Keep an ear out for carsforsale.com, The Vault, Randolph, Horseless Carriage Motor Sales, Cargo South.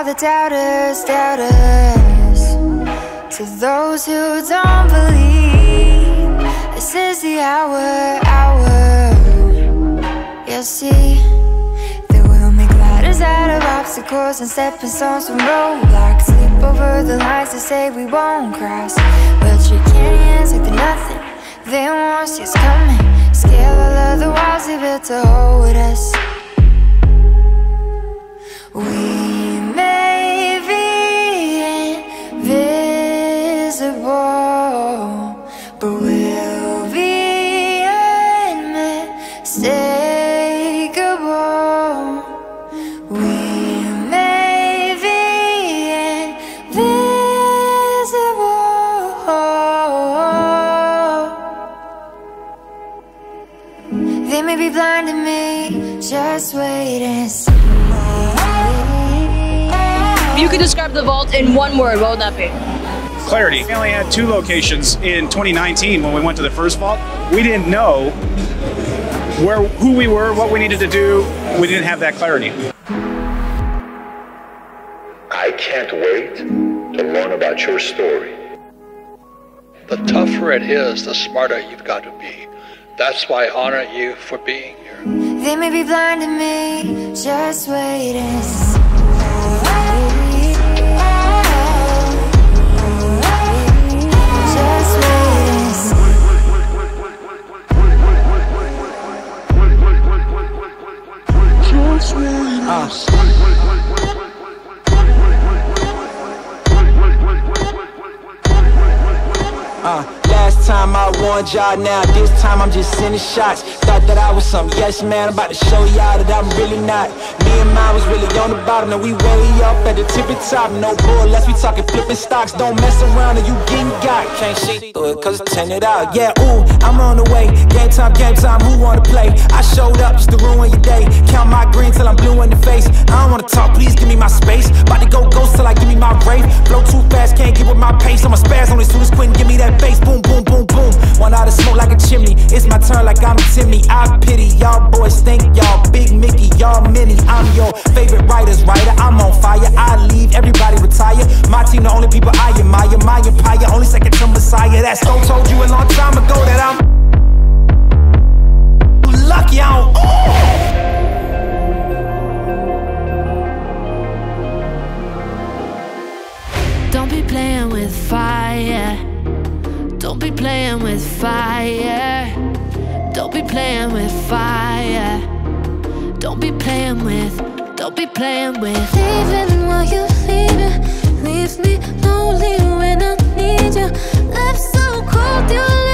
all the doubters, doubters. To those who don't believe, this is the hour, hour. You'll see that we'll make ladders out of obstacles and stepping stones from roadblocks. Leap over the lines that say we won't cross. We'll trick canyons like they're nothing. They won't see us coming. Scale all of the walls they built to hold us. We may be invisible, but we'll be unmistakable. We may be invisible. They may be blind to me, just wait and see. You could describe the Vault in one word, what would that be? Clarity. We only had 2 locations in 2019 when we went to the first Vault. We didn't know who we were, what we needed to do. We didn't have that clarity. I can't wait to learn about your story. The tougher it is, the smarter you've got to be. That's why I honor you for being here. They may be blind to me, just wait and see. Last time I warned y'all, now this time I'm just sending shots. Thought that I was some yes man, I'm about to show y'all that I'm really not. Me and mine was really on the bottom, and we way up at the tippy top. No bull, unless we talking flipping stocks. Don't mess around or you getting got. Can't see through it, cause it's tinted out. Yeah, ooh, I'm on the way. Game time, who wanna play? I showed up just to ruin your day. Count my green till I'm blue in the face. I don't wanna talk, please give me my space. About to go ghost till I give me my rave. Blow too fast, can't get with my pace. I'm a spaz on this dude, quitting, give me that face. Boom, boom, boom, boom. One out of smoke like a chimney. It's my turn like I'm Timmy. I pity y'all boys, think y'all Big Mickey, y'all Minnie. I'm your favorite writer's writer, I'm on fire. I leave, everybody retire. My team, the only people I admire. My empire, only second to Messiah. That so told you a long time ago that I'm lucky I don't own. Don't be playing with fire. Don't be playing with fire. Don't be playing with fire. Don't be playing with, don't be playing with. Leaving while you're leaving leaves me lonely when I need you. Left so cold, you